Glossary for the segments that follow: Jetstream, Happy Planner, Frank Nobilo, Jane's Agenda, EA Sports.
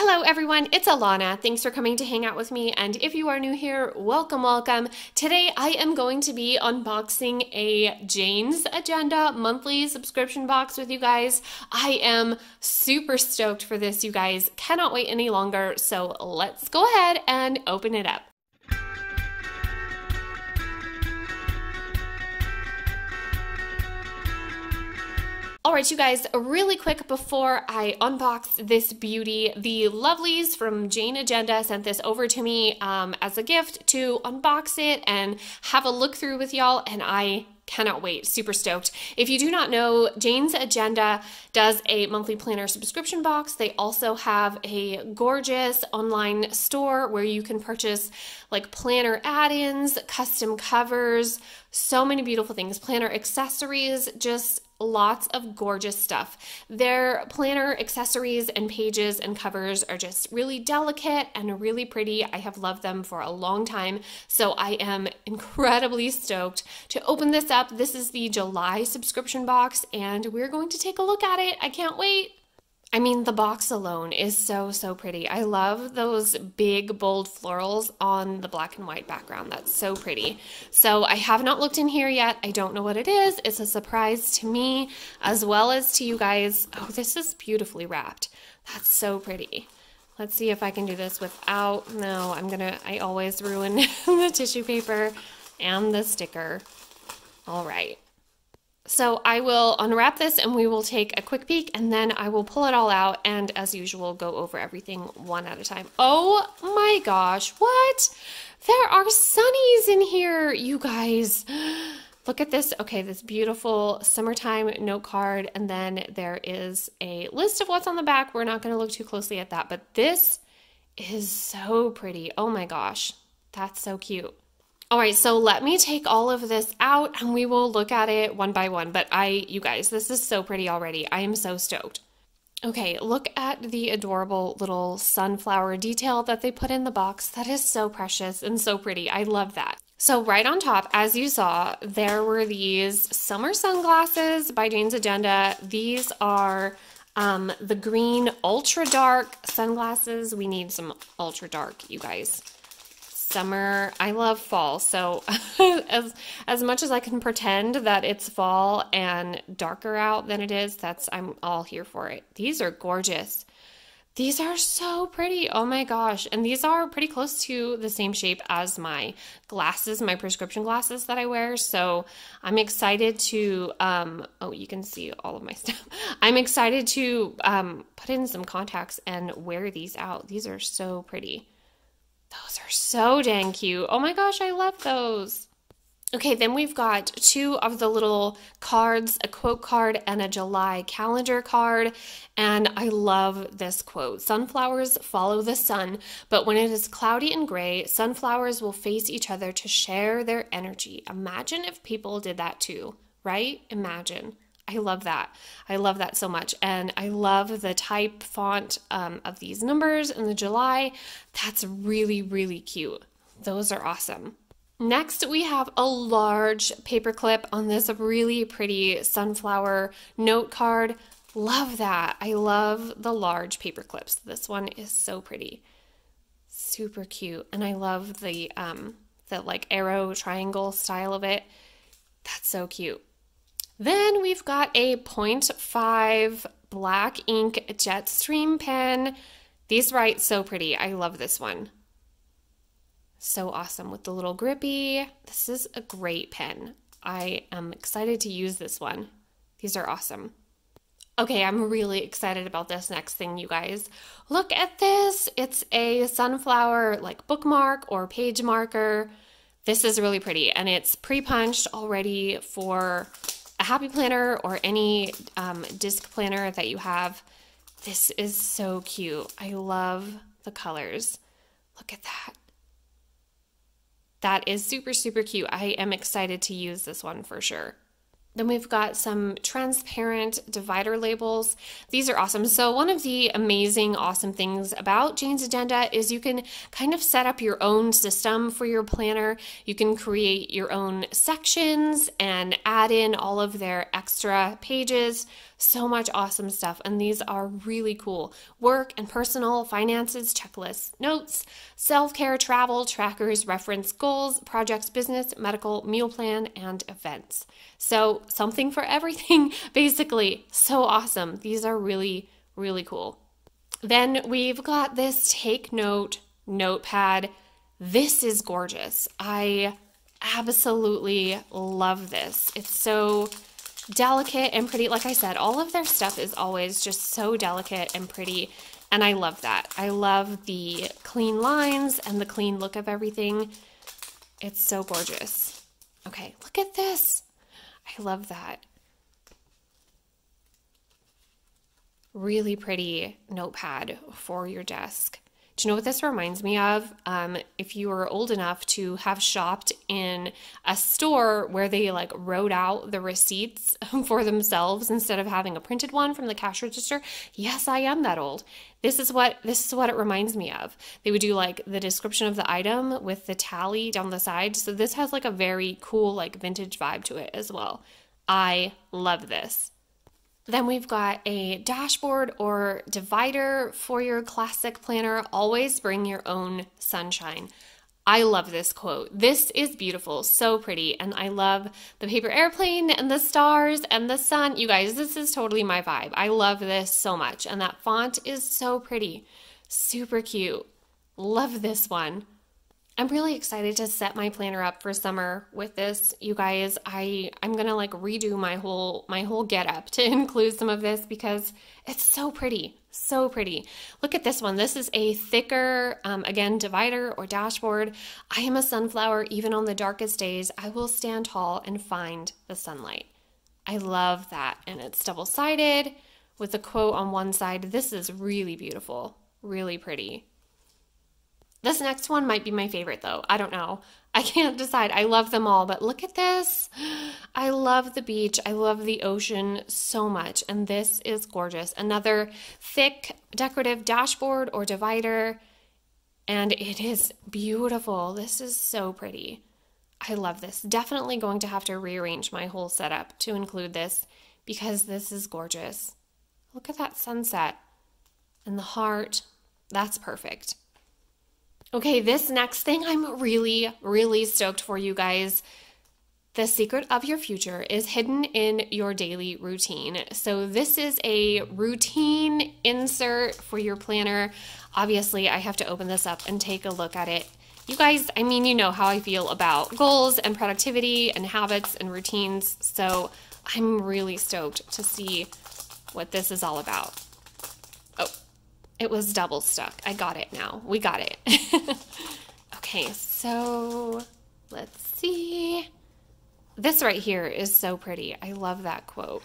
Hello everyone, it's Alana. Thanks for coming to hang out with me, and if you are new here, welcome, welcome. Today I am going to be unboxing a Jane's Agenda monthly subscription box with you guys. I am super stoked for this, you guys. Cannot wait any longer, so let's go ahead and open it up. All right, you guys, really quick before I unbox this beauty, the lovelies from Jane's Agenda sent this over to me as a gift to unbox it and have a look through with y'all, and I cannot wait. Super stoked. If you do not know, Jane's Agenda does a monthly planner subscription box. They also have a gorgeous online store where you can purchase like planner add-ins, custom covers, so many beautiful things, planner accessories, just lots of gorgeous stuff. Their planner accessories and pages and covers are just really delicate and really pretty. I have loved them for a long time, so I am incredibly stoked to open this up. This is the July subscription box, and we're going to take a look at it. I can't wait. I mean, the box alone is so pretty. I love those big, bold florals on the black and white background. That's so pretty. So I have not looked in here yet. I don't know what it is. It's a surprise to me as well as to you guys. Oh, this is beautifully wrapped. That's so pretty. Let's see if I can do this without... No, I always ruin the tissue paper and the sticker. All right. So I will unwrap this and we will take a quick peek, and then I will pull it all out and, as usual, go over everything one at a time. Oh my gosh, what? There are sunnies in here, you guys. Look at this. Okay, this beautiful summertime note card, and then there is a list of what's on the back. We're not going to look too closely at that, but this is so pretty. Oh my gosh, that's so cute. All right, so let me take all of this out and we will look at it one by one. But you guys, this is so pretty already. I am so stoked. Okay, look at the adorable little sunflower detail that they put in the box. That is so precious and so pretty. I love that. So right on top, as you saw, there were these summer sunglasses by Jane's Agenda. These are the green ultra dark sunglasses. We need some ultra dark, you guys. Summer, I love fall, so as much as I can pretend that it's fall and darker out than it is, I'm all here for it. These are gorgeous. These are so pretty. Oh my gosh. And these are pretty close to the same shape as my glasses, my prescription glasses that I wear, so I'm excited to oh, you can see all of my stuff. I'm excited to put in some contacts and wear these out. These are so pretty. Those are so dang cute. Oh my gosh, I love those. Okay, then we've got two of the little cards, a quote card and a July calendar card. And I love this quote. Sunflowers follow the sun, but when it is cloudy and gray, sunflowers will face each other to share their energy. Imagine if people did that too, right? Imagine. I love that. I love that so much. And I love the type font of these numbers in the July. That's really, really cute. Those are awesome. Next, we have a large paper clip on this really pretty sunflower note card. Love that. I love the large paper clips. This one is so pretty. Super cute. And I love the like arrow triangle style of it. That's so cute. Then we've got a 0.5 black ink Jetstream pen. These write so pretty. I love this one. So awesome with the little grippy. This is a great pen. I am excited to use this one. These are awesome. Okay, I'm really excited about this next thing, you guys. Look at this. It's a sunflower like bookmark or page marker. This is really pretty, and it's pre-punched already for a Happy Planner or any disc planner that you have. This is so cute. I love the colors. Look at that. That is super, super cute. I am excited to use this one for sure. Then we've got some transparent divider labels. These are awesome. So one of the amazing, awesome things about Jane's Agenda is you can kind of set up your own system for your planner. You can create your own sections and add in all of their extra pages. So much awesome stuff. And these are really cool. Work and personal, finances, checklists, notes, self-care, travel, trackers, reference, goals, projects, business, medical, meal plan, and events. So something for everything, basically. So awesome. These are really, really cool. Then we've got this take note notepad. This is gorgeous. I absolutely love this. It's so delicate and pretty. Like I said, all of their stuff is always just so delicate and pretty. And I love that. I love the clean lines and the clean look of everything. It's so gorgeous. Okay, look at this. I love that. Really pretty notepad for your desk. Do you know what this reminds me of? If you were old enough to have shopped in a store where they like wrote out the receipts for themselves instead of having a printed one from the cash register. Yes, I am that old. This is what it reminds me of. They would do like the description of the item with the tally down the side. So this has like a very cool like vintage vibe to it as well. I love this. Then we've got a dashboard or divider for your classic planner. Always bring your own sunshine. I love this quote. This is beautiful, so pretty, and I love the paper airplane and the stars and the sun. You guys, this is totally my vibe. I love this so much, and that font is so pretty. Super cute. Love this one. I'm really excited to set my planner up for summer with this. You guys, I'm going to like redo my whole getup to include some of this because it's so pretty. So pretty. Look at this one. This is a thicker, again, divider or dashboard. I am a sunflower. Even on the darkest days, I will stand tall and find the sunlight. I love that. And it's double-sided with a quote on one side. This is really beautiful. Really pretty. This next one might be my favorite though. I don't know. I can't decide. I love them all, but look at this. I love the beach. I love the ocean so much. And this is gorgeous. Another thick decorative dashboard or divider. And it is beautiful. This is so pretty. I love this. Definitely going to have to rearrange my whole setup to include this because this is gorgeous. Look at that sunset and the heart. That's perfect. Okay, this next thing I'm really, really stoked for, you guys. The secret of your future is hidden in your daily routine. So this is a routine insert for your planner. Obviously, I have to open this up and take a look at it. You guys, I mean, you know how I feel about goals and productivity and habits and routines. So I'm really stoked to see what this is all about. It was double stuck. I got it now. We got it. Okay, so let's see. This right here is so pretty. I love that quote.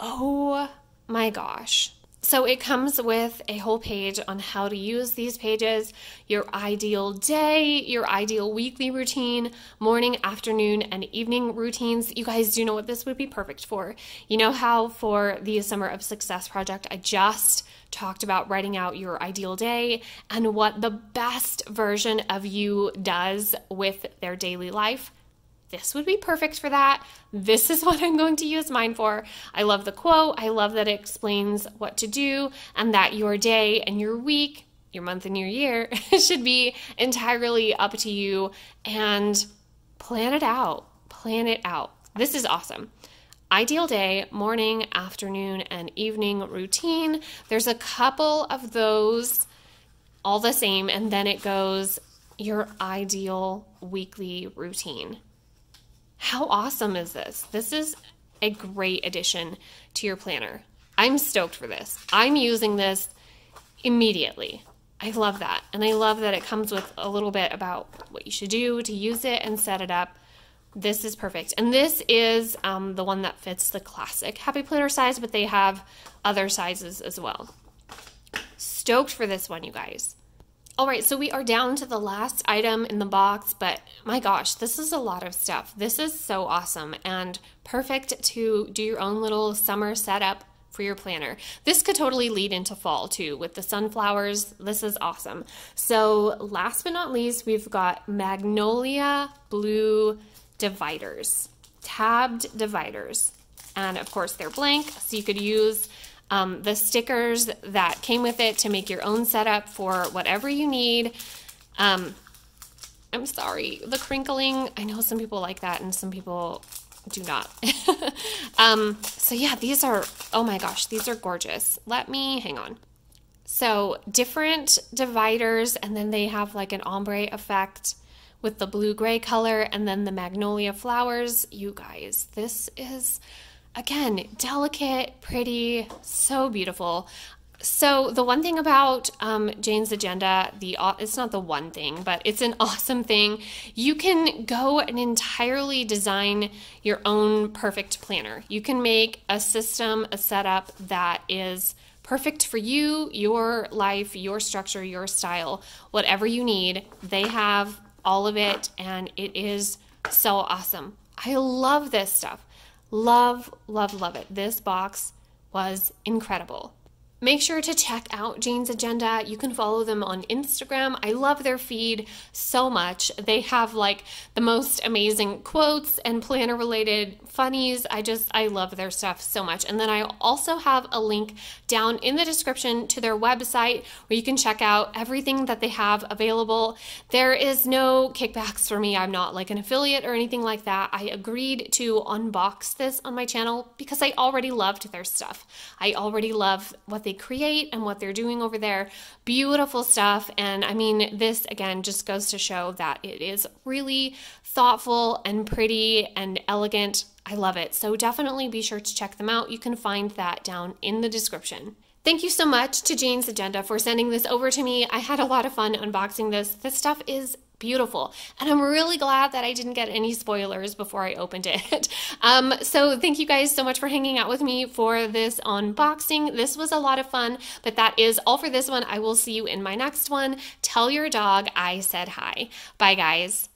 Oh my gosh. So it comes with a whole page on how to use these pages, your ideal day, your ideal weekly routine, morning, afternoon, and evening routines. You guys do know what this would be perfect for. You know how for the Summer of Success project, I just talked about writing out your ideal day and what the best version of you does with their daily life. This would be perfect for that. This is what I'm going to use mine for. I love the quote. I love that it explains what to do and that your day and your week, your month and your year should be entirely up to you and plan it out. Plan it out. This is awesome. Ideal day, morning, afternoon, and evening routine. There's a couple of those all the same, and then it goes your ideal weekly routine. How awesome is this? This is a great addition to your planner. I'm stoked for this. I'm using this immediately. I love that. And I love that it comes with a little bit about what you should do to use it and set it up. This is perfect. And this is the one that fits the classic Happy Planner size, but they have other sizes as well. Stoked for this one, you guys. All right, so we are down to the last item in the box, but my gosh, this is a lot of stuff. This is so awesome and perfect to do your own little summer setup for your planner. This could totally lead into fall too with the sunflowers. This is awesome. So last but not least, we've got magnolia blue dividers, tabbed dividers. And of course they're blank, so you could use the stickers that came with it to make your own setup for whatever you need. I'm sorry, the crinkling, I know some people like that and some people do not. So yeah, these are, oh my gosh, these are gorgeous. Let me, hang on. So different dividers, and then they have like an ombre effect with the blue-gray color, and then the magnolia flowers. You guys, this is, again, delicate, pretty, so beautiful. So the one thing about Jane's Agenda, it's not the one thing, but it's an awesome thing. You can go and entirely design your own perfect planner. You can make a system, a setup that is perfect for you, your life, your structure, your style, whatever you need. They have all of it, and it is so awesome. I love this stuff. Love, love, love it. This box was incredible. Make sure to check out Jane's Agenda. You can follow them on Instagram. I love their feed so much. They have like the most amazing quotes and planner related funnies. I love their stuff so much. And then I also have a link down in the description to their website where you can check out everything that they have available. There is no kickbacks for me. I'm not like an affiliate or anything like that. I agreed to unbox this on my channel because I already loved their stuff. I already love what they create and what they're doing over there. Beautiful stuff. And I mean, this again just goes to show that it is really thoughtful and pretty and elegant. I love it. So definitely be sure to check them out. You can find that down in the description. Thank you so much to Jane's Agenda for sending this over to me. I had a lot of fun unboxing this. This stuff is beautiful. And I'm really glad that I didn't get any spoilers before I opened it. So thank you guys so much for hanging out with me for this unboxing. This was a lot of fun, but that is all for this one. I will see you in my next one. Tell your dog I said hi. Bye guys.